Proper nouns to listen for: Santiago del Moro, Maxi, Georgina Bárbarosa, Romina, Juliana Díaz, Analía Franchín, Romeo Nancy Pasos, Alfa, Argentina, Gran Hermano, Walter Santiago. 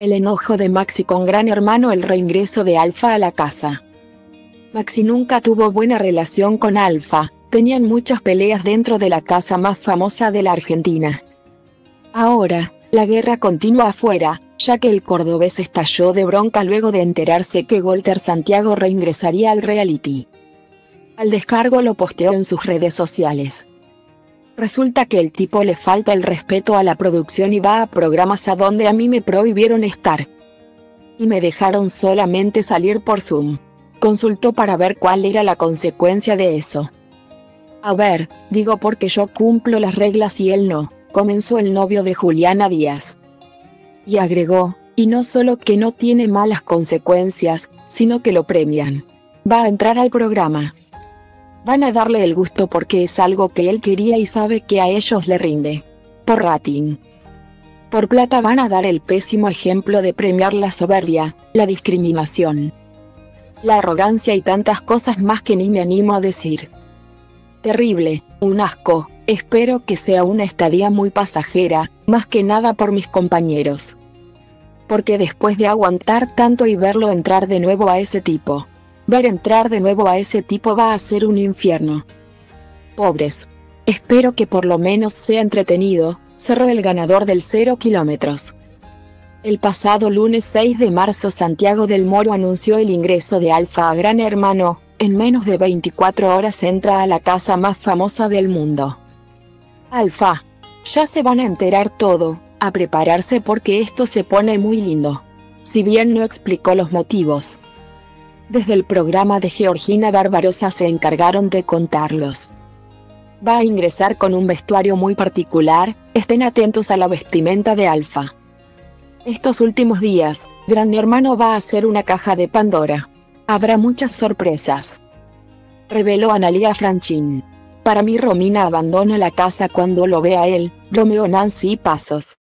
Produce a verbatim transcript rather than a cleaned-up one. El enojo de Maxi con Gran Hermano. El reingreso de Alfa a la casa. Maxi nunca tuvo buena relación con Alfa, tenían muchas peleas dentro de la casa más famosa de la Argentina. Ahora, la guerra continúa afuera, ya que el cordobés estalló de bronca luego de enterarse que Walter Santiago reingresaría al reality. Al descargo lo posteó en sus redes sociales. Resulta que el tipo le falta el respeto a la producción y va a programas a donde a mí me prohibieron estar. Y me dejaron solamente salir por Zoom. Consultó para ver cuál era la consecuencia de eso. A ver, digo porque yo cumplo las reglas y él no, comenzó el novio de Juliana Díaz. Y agregó, y no solo que no tiene malas consecuencias, sino que lo premian. Va a entrar al programa. Van a darle el gusto porque es algo que él quería y sabe que a ellos le rinde. Por rating. Por plata van a dar el pésimo ejemplo de premiar la soberbia, la discriminación, la arrogancia y tantas cosas más que ni me animo a decir. Terrible, un asco, espero que sea una estadía muy pasajera, más que nada por mis compañeros. Porque después de aguantar tanto y verlo entrar de nuevo a ese tipo... Ver entrar de nuevo a ese tipo va a ser un infierno. Pobres. Espero que por lo menos sea entretenido, cerró el ganador del cero kilómetros. El pasado lunes seis de marzo Santiago del Moro anunció el ingreso de Alfa a Gran Hermano, en menos de veinticuatro horas entra a la casa más famosa del mundo. Alfa. Ya se van a enterar todo, a prepararse porque esto se pone muy lindo. Si bien no explicó los motivos. Desde el programa de Georgina Bárbarosa se encargaron de contarlos. Va a ingresar con un vestuario muy particular, estén atentos a la vestimenta de Alfa. Estos últimos días, Gran Hermano va a ser una caja de Pandora. Habrá muchas sorpresas. Reveló Analía Franchín. Para mí Romina abandona la casa cuando lo ve a él, Romeo Nancy Pasos.